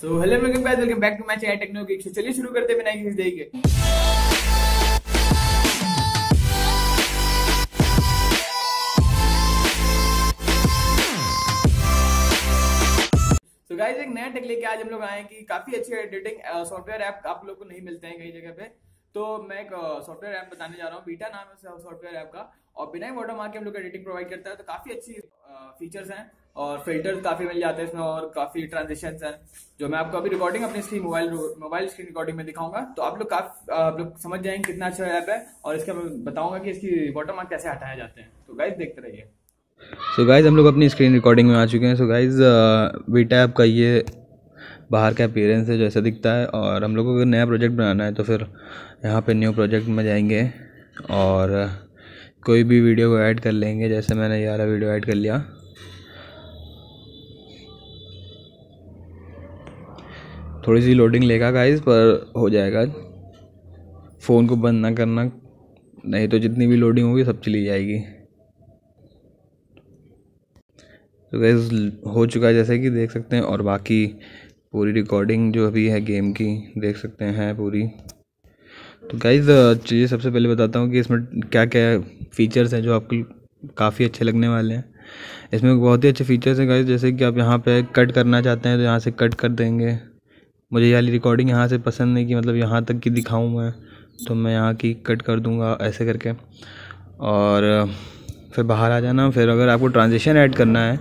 So hello everyone, guys, welcome back to my channel Techno Geek. So चलिए शुरू करते हैं बिना किसी देरी के। So guys, एक नया टेक लेके आज हम लोग आए हैं कि काफी अच्छे एडिटिंग सॉफ्टवेयर ऐप आप लोग को नहीं मिलते हैं कई जगह पे। तो मैं एक सॉफ्टवेयर ऐप बताने जा रहा हूँ, वीटा नाम है सॉफ्टवेयर ऐप का, और बिना वाटरमार्क के हम लोग एडिटिंग प्रोवाइड करता है। तो काफी अच्छी फीचर्स हैं और फिल्टर्स काफी मिल जाते हैं इसमें, और काफी ट्रांजिशंस हैं जो मैं आपको अभी रिकॉर्डिंग अपनी मोबाइल स्क्रीन रिकॉर्डिंग में दिखाऊंगा। तो आप लोग समझ जाएंगे कितना अच्छा ऐप है, और इसका मैं बताऊंगा कि इसकी वाटरमार्क कैसे हटाए जाते हैं। तो गाइज देखते रहिए। सो गाइज हम लोग अपनी स्क्रीन रिकॉर्डिंग में आ चुके हैं। सो गाइज वीटा ऐप का ये बाहर का अपीयरेंस है जो ऐसा दिखता है, और हम लोगों को नया प्रोजेक्ट बनाना है तो फिर यहाँ पे न्यू प्रोजेक्ट में जाएंगे और कोई भी वीडियो को ऐड कर लेंगे। जैसे मैंने यार वीडियो ऐड कर लिया, थोड़ी सी लोडिंग लेगा गाइस पर हो जाएगा। फ़ोन को बंद ना करना, नहीं तो जितनी भी लोडिंग होगी सब चली जाएगी। तो गाइस हो चुका है जैसे कि देख सकते हैं, और बाकी पूरी रिकॉर्डिंग जो अभी है गेम की देख सकते हैं पूरी। तो गाइज़ चलिए सबसे पहले बताता हूँ कि इसमें क्या क्या फ़ीचर्स हैं जो आपको काफ़ी अच्छे लगने वाले हैं। इसमें बहुत ही अच्छे फीचर्स हैं गाइज़, जैसे कि आप यहाँ पे कट करना चाहते हैं तो यहाँ से कट कर देंगे। मुझे ये वाली रिकॉर्डिंग यहाँ से पसंद नहीं कि मतलब यहाँ तक की दिखाऊँ मैं, तो मैं यहाँ की कट कर दूँगा ऐसे करके, और फिर बाहर आ जाना। फिर अगर आपको ट्रांजिशन ऐड करना है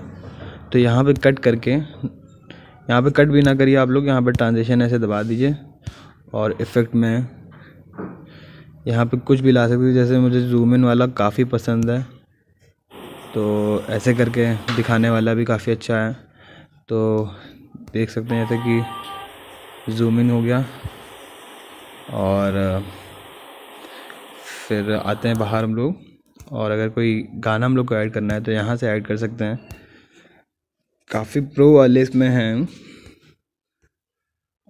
तो यहाँ पर कट करके, यहाँ पर कट भी ना करिए आप लोग, यहाँ पर ट्रांजिशन ऐसे दबा दीजिए, और इफ़ेक्ट में यहाँ पे कुछ भी ला सकते हैं। जैसे मुझे जूम इन वाला काफ़ी पसंद है, तो ऐसे करके दिखाने वाला भी काफ़ी अच्छा है। तो देख सकते हैं जैसे कि जूम इन हो गया, और फिर आते हैं बाहर हम लोग। और अगर कोई गाना हम लोग को ऐड करना है तो यहाँ से ऐड कर सकते हैं, काफ़ी प्रो वाले इसमें हैं।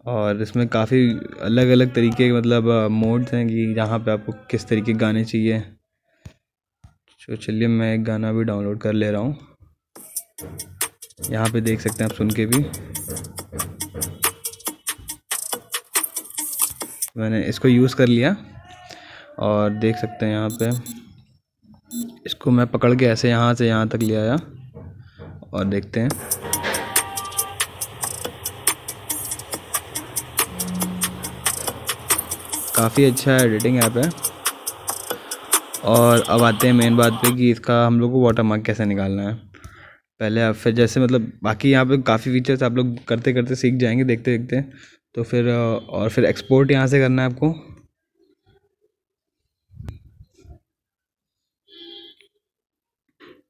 और इसमें काफ़ी अलग अलग तरीके के मतलब मोड्स हैं कि जहाँ पे आपको किस तरीके के गाने चाहिए। तो चलिए मैं एक गाना भी डाउनलोड कर ले रहा हूँ, यहाँ पे देख सकते हैं आप सुन के भी। मैंने इसको यूज़ कर लिया और देख सकते हैं यहाँ पे इसको मैं पकड़ के ऐसे यहाँ से यहाँ तक ले आया, और देखते हैं काफ़ी अच्छा एडिटिंग ऐप है। और अब आते हैं मेन बात पे कि इसका हम लोग को वाटरमार्क कैसे निकालना है। पहले आप फिर जैसे मतलब बाकी यहाँ पे काफ़ी फीचर्स आप लोग करते करते सीख जाएंगे देखते देखते। तो फिर और फिर एक्सपोर्ट यहाँ से करना है आपको।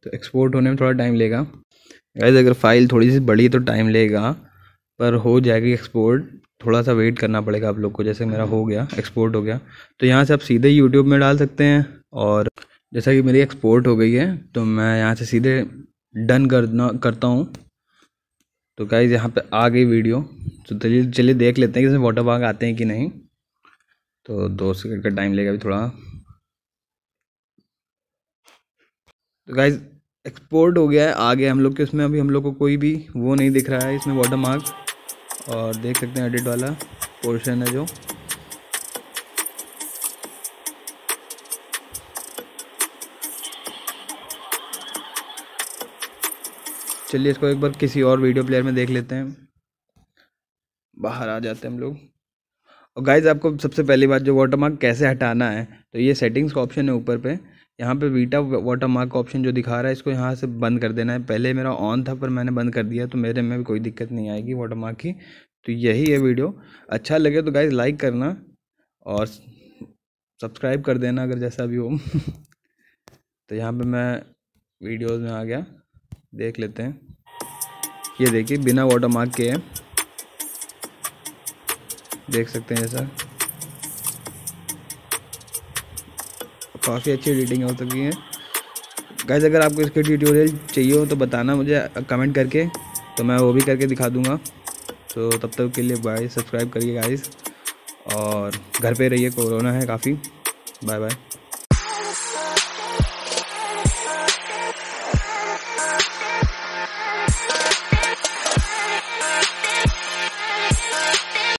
तो एक्सपोर्ट होने में थोड़ा टाइम लेगा गाइस, अगर फाइल थोड़ी सी बड़ी तो टाइम लेगा पर हो जाएगी एक्सपोर्ट। थोड़ा सा वेट करना पड़ेगा आप लोग को। जैसे मेरा हो गया एक्सपोर्ट हो गया, तो यहाँ से आप सीधे YouTube में डाल सकते हैं। और जैसा कि मेरी एक्सपोर्ट हो गई है तो मैं यहाँ से सीधे डन करता हूँ। तो गाइस यहाँ पे आ गई वीडियो, तो चलिए देख लेते हैं कि इसमें वाटरमार्क आते हैं कि नहीं। तो 2 सेकंड का टाइम लेगा अभी थोड़ा। तो गाइस एक्सपोर्ट हो गया है, आ गया हम लोग के उसमें। अभी हम लोग को कोई भी वो नहीं दिख रहा है इसमें वाटरमार्क, और देख सकते हैं एडिट वाला पोर्शन है जो। चलिए इसको एक बार किसी और वीडियो प्लेयर में देख लेते हैं। बाहर आ जाते हैं हम लोग। और गाइज आपको सबसे पहली बात जो वाटरमार्क कैसे हटाना है, तो ये सेटिंग्स का ऑप्शन है ऊपर पे, यहाँ पे वीटा वाटरमार्क का ऑप्शन जो दिखा रहा है इसको यहाँ से बंद कर देना है। पहले मेरा ऑन था पर मैंने बंद कर दिया, तो मेरे में भी कोई दिक्कत नहीं आएगी वाटरमार्क की। तो यही है वीडियो, अच्छा लगे तो गाइज लाइक करना और सब्सक्राइब कर देना अगर जैसा भी हो। तो यहाँ पे मैं वीडियोज़ में आ गया, देख लेते हैं। ये देखिए बिना वाटरमार्क के है, देख सकते हैं ऐसा। काफ़ी अच्छी एडिटिंग हो चुकी है गाइस। अगर आपको इसके ट्यूटोरियल चाहिए हो तो बताना मुझे कमेंट करके, तो मैं वो भी करके दिखा दूंगा। तो तब तक के लिए बाय, सब्सक्राइब करिए गाइस, और घर पे रहिए, कोरोना है काफ़ी। Bye bye.